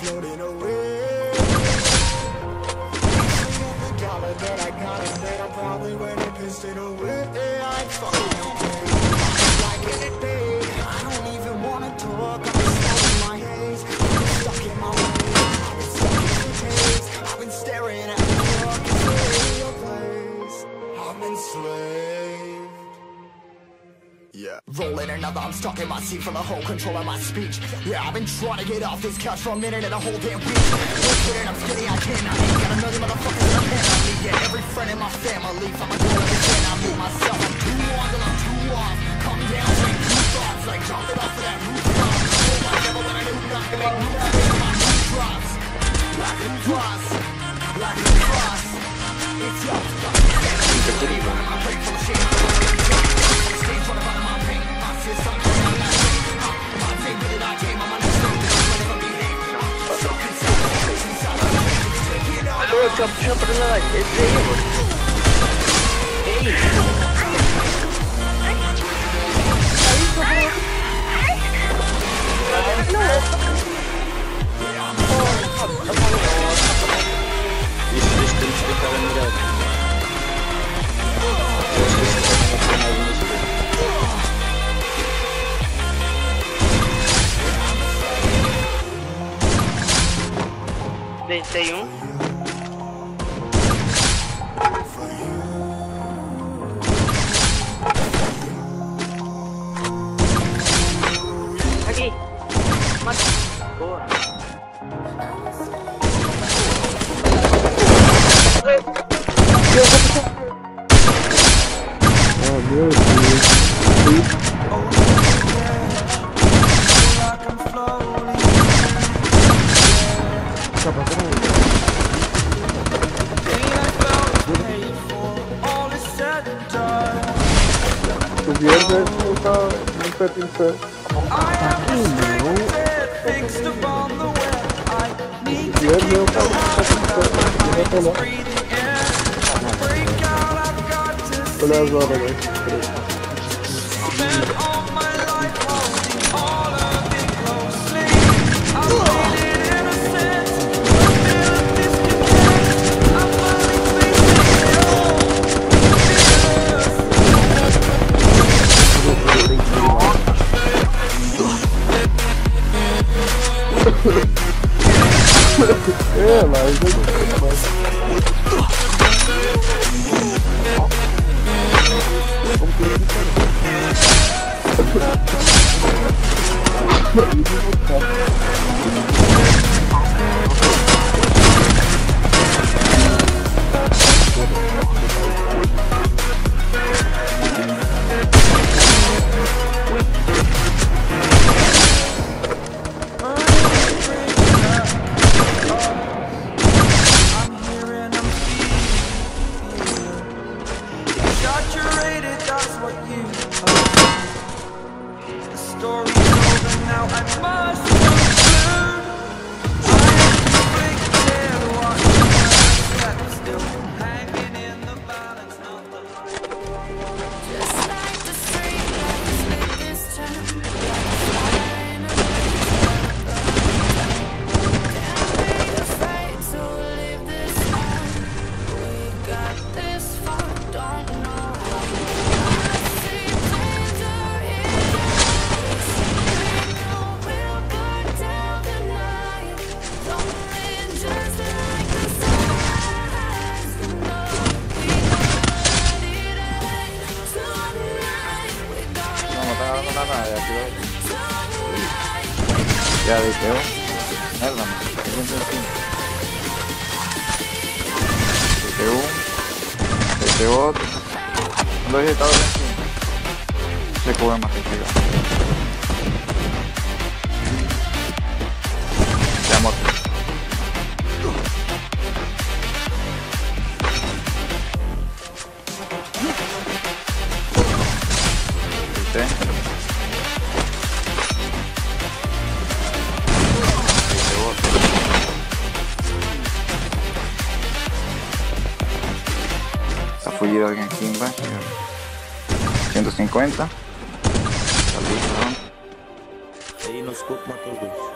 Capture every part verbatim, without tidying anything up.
Floating away. Every dollar that I got it made, I probably went and pissed it away. I fucking okay. Like any day, I don't even wanna talk. I've been stuck in my haze, I've been stuck in my ways, I've been stuck in the days. I've been staring at the fucking radio plays. I've been slaved. Yeah. Rolling another, I'm stuck in my seat for the whole control of my speech. Yeah, I've been trying to get off this couch for a minute and a whole damn week. Listen, I'm skinny, I can't. I ain't got a million motherfuckers in a pan on me. Yeah, every friend in my family, I'm a girl of ten. I move myself, I'm too on till I'm too off. Come down, take two thoughts, like jumping off of that rooftop. Oh my devil, and I knew not to make moves. I my new drops, black and cross, black and cross. It's your fucking I break from shit. Look, I'm jumping in like it's David. Hey. vinte e um. Está fullido alguien aquí en base. ciento cincuenta. Ahí nos copa a todos.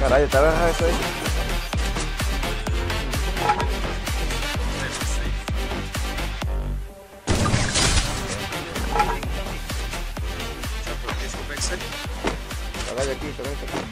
Caray, ¿está baja eso ahí? Caray, aquí, caray, aquí.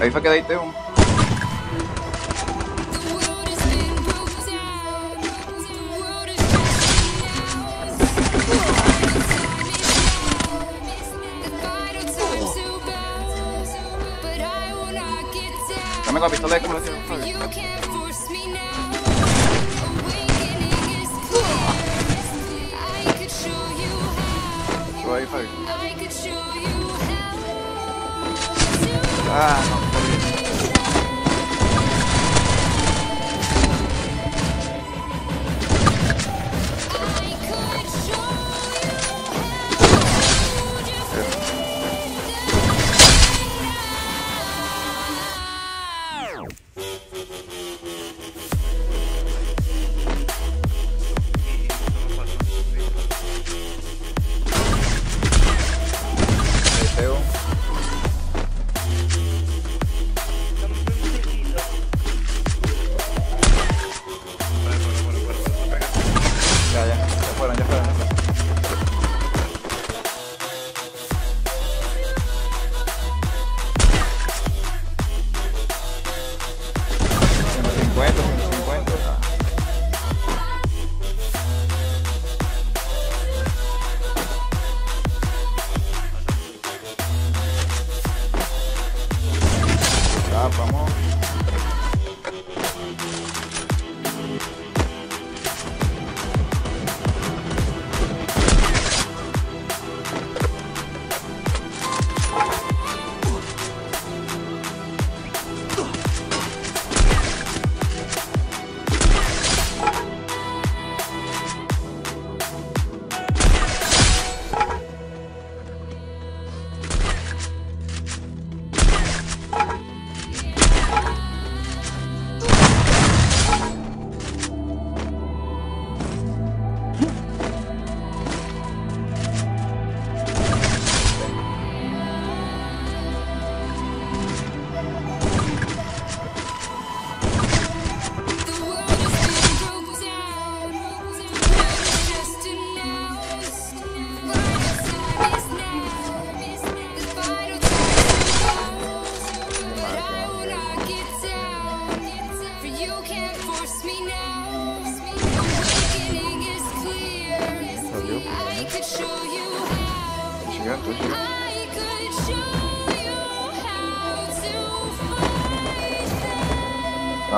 Ahí fue que deite un. Dame la pistola de como decía. Ahí fue. Ah, no.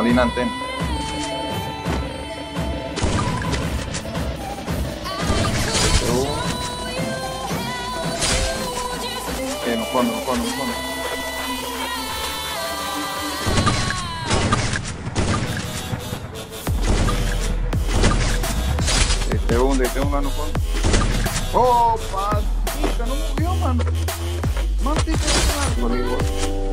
Alinante. Eh, no fondo, no fondo, no fondo. Este hunde, este hunde, no fondo. Oh, patita, no movió, mano. Mantita, no movió.